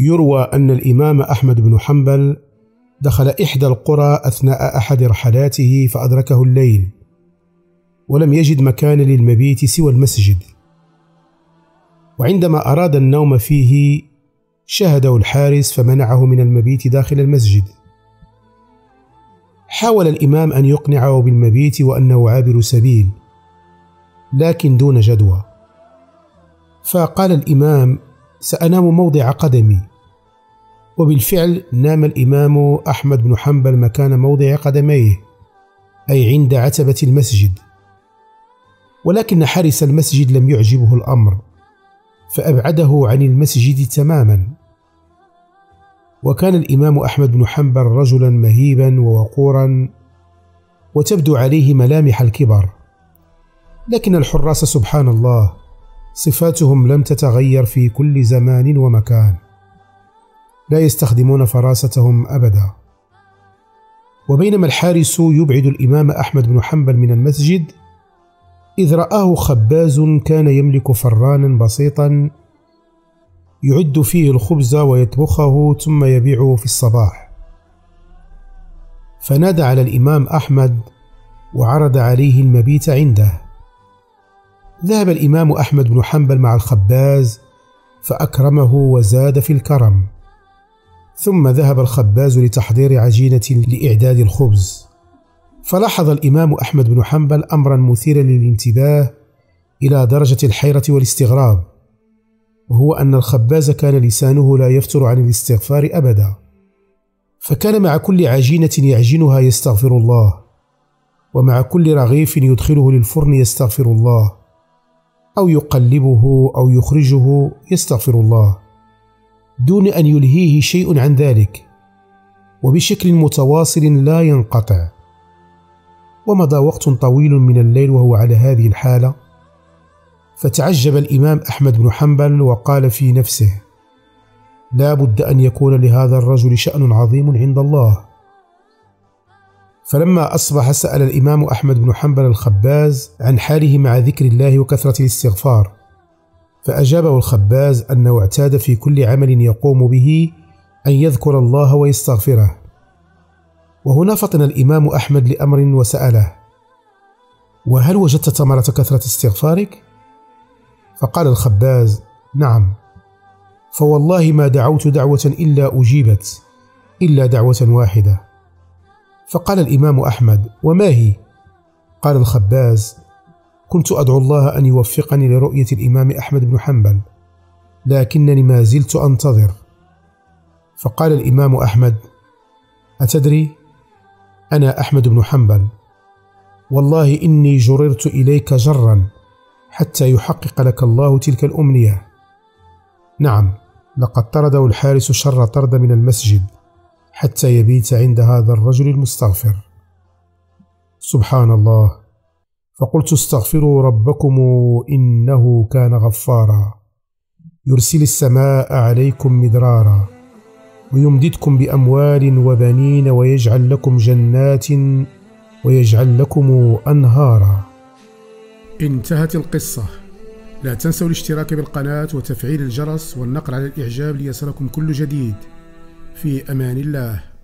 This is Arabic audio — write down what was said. يروى أن الإمام أحمد بن حنبل دخل إحدى القرى أثناء أحد رحلاته فأدركه الليل، ولم يجد مكانا للمبيت سوى المسجد، وعندما أراد النوم فيه شاهده الحارس فمنعه من المبيت داخل المسجد. حاول الإمام أن يقنعه بالمبيت وأنه عابر سبيل، لكن دون جدوى. فقال الإمام: سأنام موضع قدمي. وبالفعل نام الإمام أحمد بن حنبل مكان موضع قدميه، أي عند عتبة المسجد. ولكن حارس المسجد لم يعجبه الأمر، فأبعده عن المسجد تماما. وكان الإمام أحمد بن حنبل رجلا مهيبا ووقورا، وتبدو عليه ملامح الكبر، لكن الحراس سبحان الله صفاتهم لم تتغير في كل زمان ومكان، لا يستخدمون فراستهم أبدا. وبينما الحارس يبعد الإمام أحمد بن حنبل من المسجد إذ رآه خباز كان يملك فرانا بسيطا يعد فيه الخبز ويطبخه ثم يبيعه في الصباح، فنادى على الإمام أحمد وعرض عليه المبيت عنده. ذهب الإمام أحمد بن حنبل مع الخباز فأكرمه وزاد في الكرم، ثم ذهب الخباز لتحضير عجينة لإعداد الخبز. فلاحظ الإمام أحمد بن حنبل أمرا مثيرا للانتباه إلى درجة الحيرة والاستغراب، وهو أن الخباز كان لسانه لا يفتر عن الاستغفار أبدا، فكان مع كل عجينة يعجنها يستغفر الله، ومع كل رغيف يدخله للفرن يستغفر الله، أو يقلبه أو يخرجه يستغفر الله، دون أن يلهيه شيء عن ذلك، وبشكل متواصل لا ينقطع. ومضى وقت طويل من الليل وهو على هذه الحالة، فتعجب الإمام أحمد بن حنبل وقال في نفسه: لا بد أن يكون لهذا الرجل شأن عظيم عند الله. فلما أصبح سأل الإمام أحمد بن حنبل الخباز عن حاله مع ذكر الله وكثرة الاستغفار، فأجابه الخباز أنه اعتاد في كل عمل يقوم به أن يذكر الله ويستغفره. وهنا فطن الإمام أحمد لأمر وسأله: وهل وجدت ثمرة كثرة استغفارك؟ فقال الخباز: نعم، فوالله ما دعوت دعوة إلا أجيبت، إلا دعوة واحدة. فقال الإمام أحمد: وما هي؟ قال الخباز: كنت أدعو الله أن يوفقني لرؤية الإمام أحمد بن حنبل، لكنني ما زلت أنتظر. فقال الإمام أحمد: أتدري، أنا أحمد بن حنبل، والله إني جررت إليك جرا حتى يحقق لك الله تلك الأمنية. نعم، لقد طرده الحارس شر طرد من المسجد حتى يبيت عند هذا الرجل المستغفر. سبحان الله. فقلت: استغفروا ربكم إنه كان غفارا، يرسل السماء عليكم مدرارا، ويمددكم بأموال وبنين، ويجعل لكم جنات ويجعل لكم أنهارا. انتهت القصة. لا تنسوا الاشتراك بالقناة وتفعيل الجرس والنقر على الإعجاب ليصلكم كل جديد. في أمان الله.